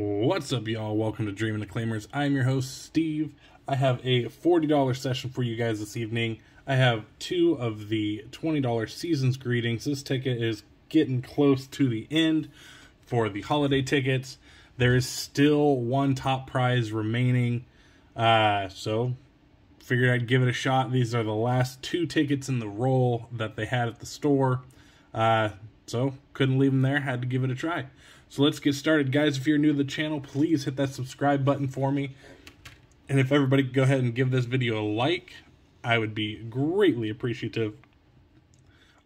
What's up, y'all? Welcome to Dreamin' Of Claimers. I'm your host, Steve. I have a $40 session for you guys this evening. I have two of the $20 Seasons Greetings. This ticket is getting close to the end for the holiday tickets. There is still one top prize remaining, so figured I'd give it a shot. These are the last two tickets in the roll that they had at the store, so couldn't leave them there, had to give it a try. So let's get started, guys. If you're new to the channel, please hit that subscribe button for me. And if everybody could go ahead and give this video a like, I would be greatly appreciative.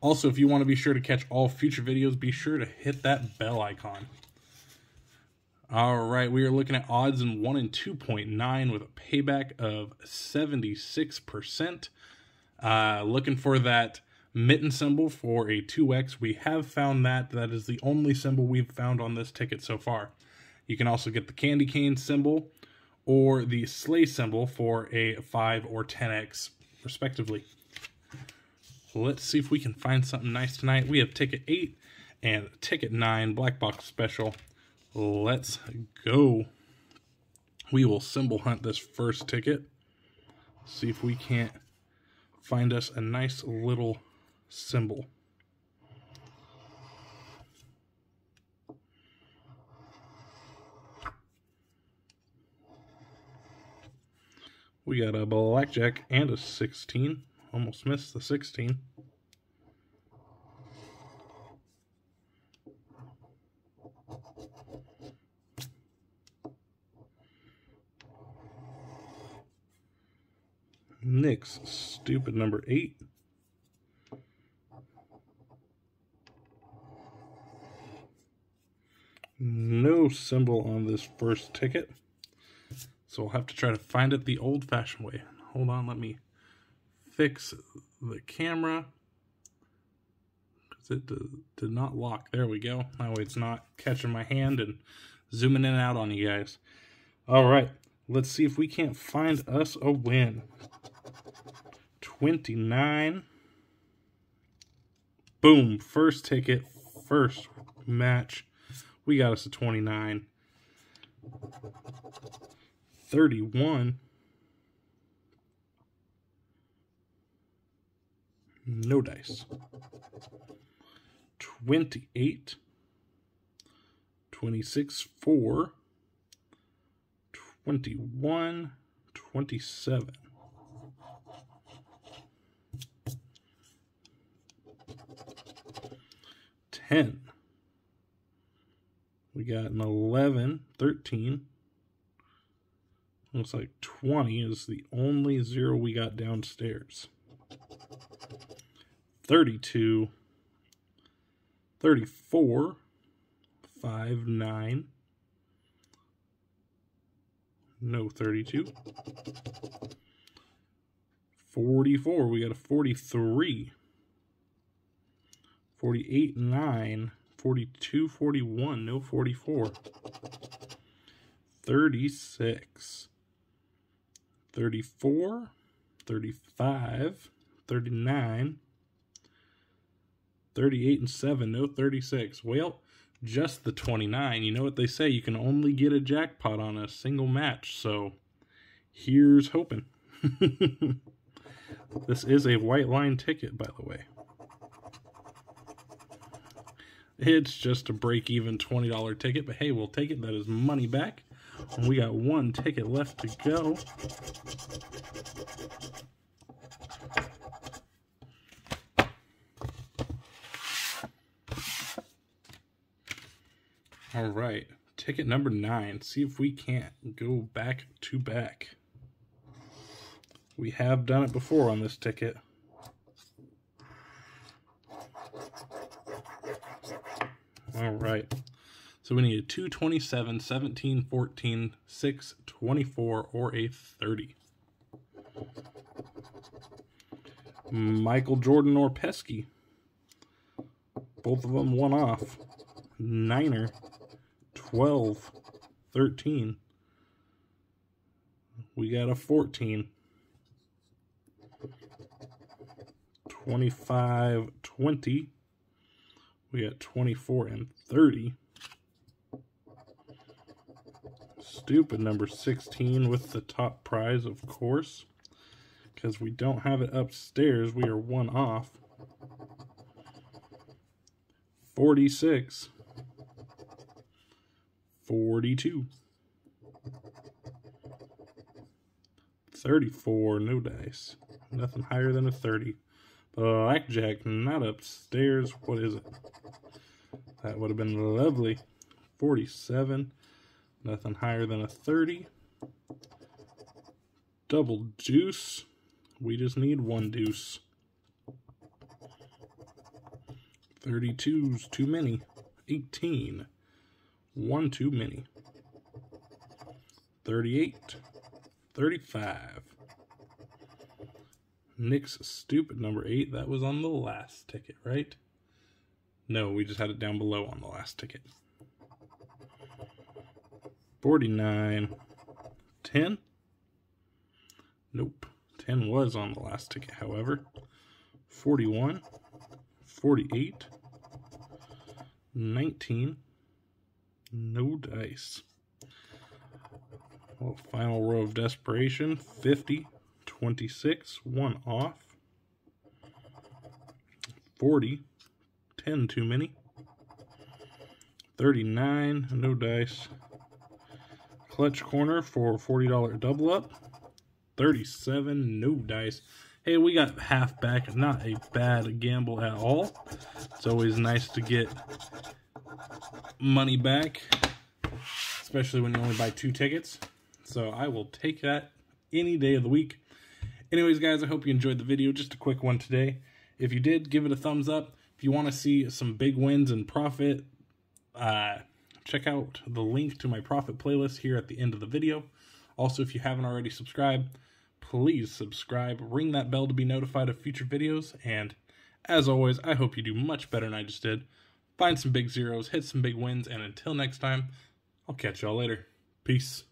Also, if you want to be sure to catch all future videos, be sure to hit that bell icon. All right, we are looking at odds in 1 and 2.9 with a payback of 76%. Looking for that mitten symbol for a 2x. We have found that. That is the only symbol we've found on this ticket so far. You can also get the candy cane symbol or the sleigh symbol for a 5 or 10x, respectively. Let's see if we can find something nice tonight. We have ticket 8 and ticket 9, black box special. Let's go. We will symbol hunt this first ticket. See if we can't find us a nice little symbol. We got a blackjack and a 16. Almost missed the 16. Nick's stupid number 8. No symbol on this first ticket, so we'll have to try to find it the old-fashioned way. Hold on, let me fix the camera, because it did not lock. There we go. That way it's not catching my hand and zooming in and out on you guys. All right, let's see if we can't find us a win. 29. Boom. First ticket, first match. We got us a 29. 31. No dice. 28. 26. 4. 21. 27. 10. We got an 11, 13. Looks like 20 is the only zero we got downstairs. 32, 34, 5, 9. No 32. 44, we got a 43. 48, 9, 42, 41, no 44, 36, 34, 35, 39, 38, and 7, no 36. Well, just the 29. You know what they say, you can only get a jackpot on a single match, so here's hoping. This is a white line ticket, by the way. It's just a break-even $20 ticket, but hey, we'll take it. That is money back. And we got one ticket left to go. All right, ticket number 9. See if we can't go back to back. We have done it before on this ticket. All right, so we need a 2, 27, 17, 14, 6, 24, or a 30. Michael Jordan or Pesky. Both of them one off. Niner, 12, 13. We got a 14. 25, 20. We got 24 and 30. Stoop at number 16 with the top prize, of course. Because we don't have it upstairs, we are one off. 46. 42. 34, no dice. Nothing higher than a 30. Blackjack, not upstairs. What is it? That would have been lovely. 47. Nothing higher than a 30. Double deuce. We just need one deuce. 32's too many. 18. One too many. 38. 35. Nick's Stupid, number 8. That was on the last ticket, right? No, we just had it down below on the last ticket. 49. 10? Nope. 10 was on the last ticket, however. 41. 48. 19. No dice. Well, final row of desperation. 50. 26. One off. 40. 10 too many. 39. No dice. Clutch corner for a $40 double up. 37, no dice. Hey, we got half back. Not a bad gamble at all. It's always nice to get money back, especially when you only buy 2 tickets. So I will take that any day of the week. Anyways, guys, I hope you enjoyed the video. Just a quick one today. If you did, give it a thumbs up. If you want to see some big wins and profit, check out the link to my profit playlist here at the end of the video. Also, if you haven't already subscribed, please subscribe. Ring that bell to be notified of future videos. And as always, I hope you do much better than I just did. Find some big zeros, hit some big wins, and until next time, I'll catch y'all later. Peace.